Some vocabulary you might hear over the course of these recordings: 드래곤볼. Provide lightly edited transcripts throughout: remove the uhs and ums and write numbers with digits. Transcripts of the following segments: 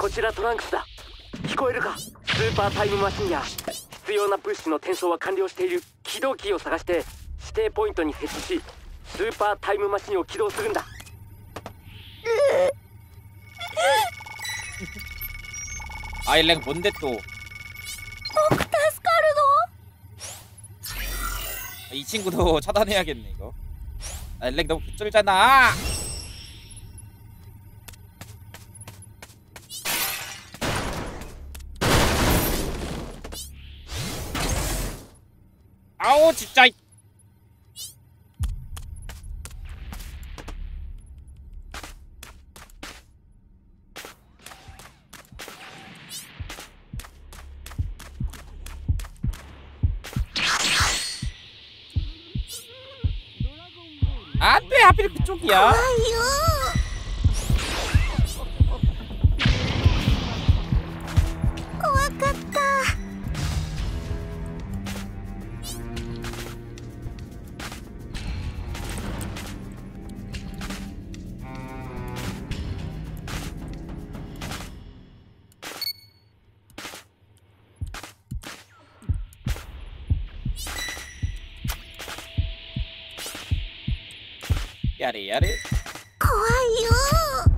こちらトランクスだ。聞こえるか？スーパータイムマシンや必要な物資の転送は完了している。起動キーを探して指定ポイントに設置し、スーパータイムマシンを起動するんだ。아이 렉 뭔데 또? 이 친구도 차단해야겠네 이거. 아이 렉 너무 쫄잖아. 아우 진짜. 안돼 하필 그쪽이야. 야래 고와요.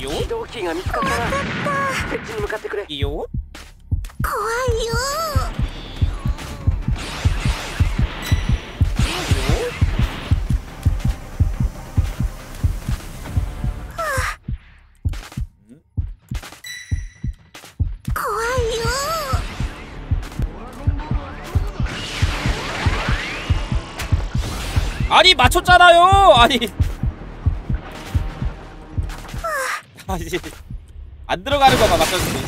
이요? 기동기가 발견됐다. 배치로 가게 그래. 이요? 고와요. 아니 맞췄잖아요. 아니 아니 안 들어가는 거만 맞췄는데.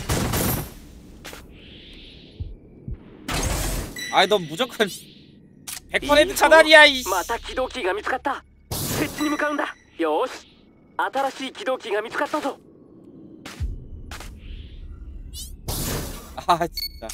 아니 넌 무조건 100% 차단이야 이. 마타 기동기가 見つかった. 세츠에 向かうんだ. 요시. 새로운 기동기가 見つかったぞ. 아 진짜.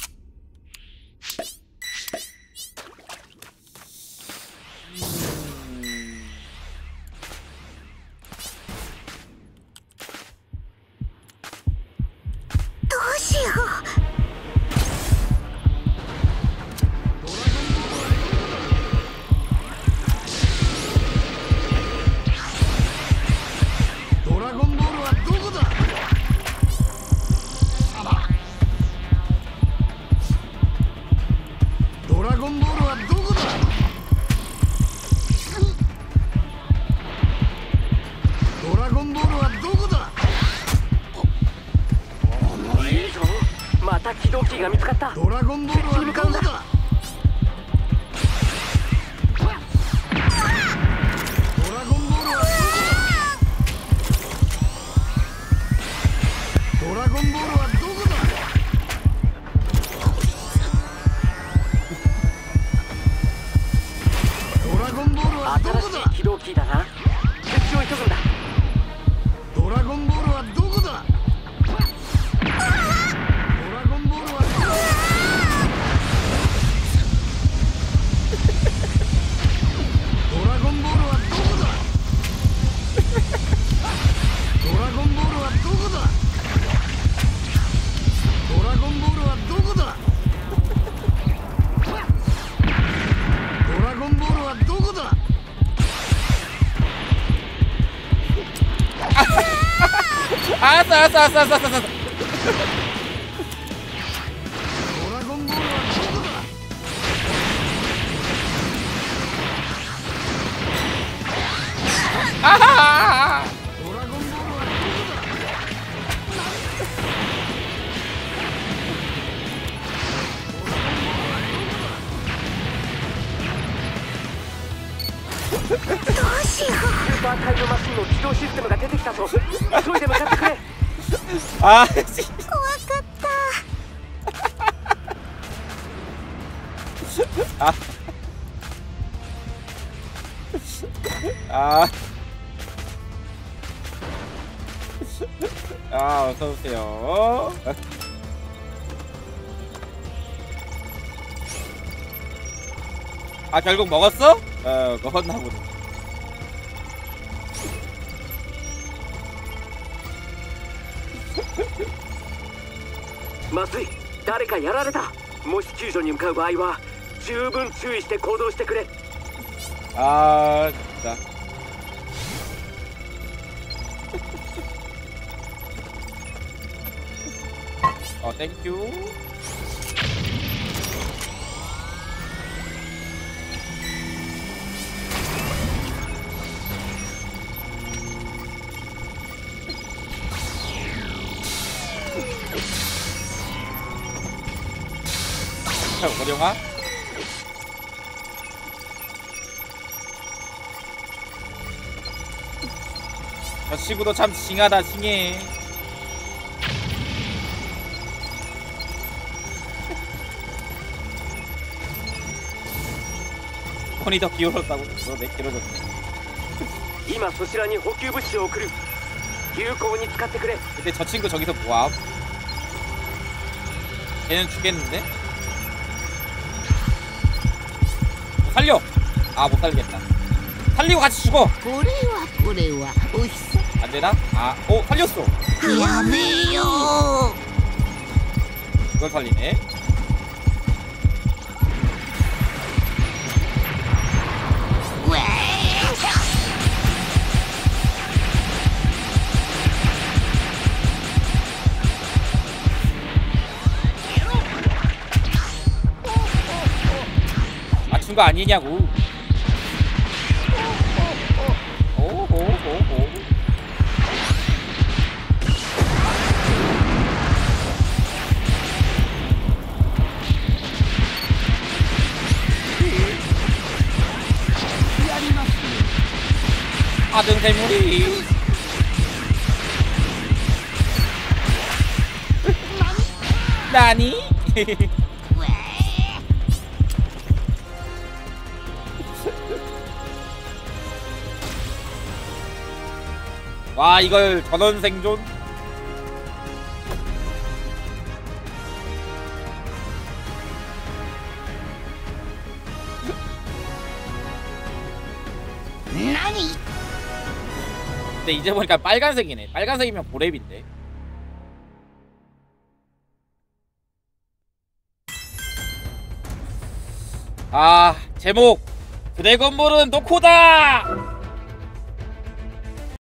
알았어. 아하! 아, 아, 아, 아, 어서오세요. 아, 결국 먹었어? 어, 먹었나 보네. 마스이, 誰かやられた。もし救助に向かう場合は十分注意して行動してくれ。 아, 진짜. 어, 땡큐. 어려워? 저 친구도 참 징하다, 징해. 폰이 더 기울었다고. 내 길어졌네. 근데 저 친구 저기서 뭐함? 걔는 죽겠는데? 살려! 아, 못 살리겠다. 살리고 같이 죽어! 안 되나? 아, 오, 살렸어! 이걸 살리네. 맞춘 거 아니냐고. 오오오오. 아, 등대물이. 나니? 와, 이걸 전원 생존? 나니? 근데 이제 보니까 빨간색이네. 빨간색이면 보랩인데. 아, 제목 드래곤볼은 노코다!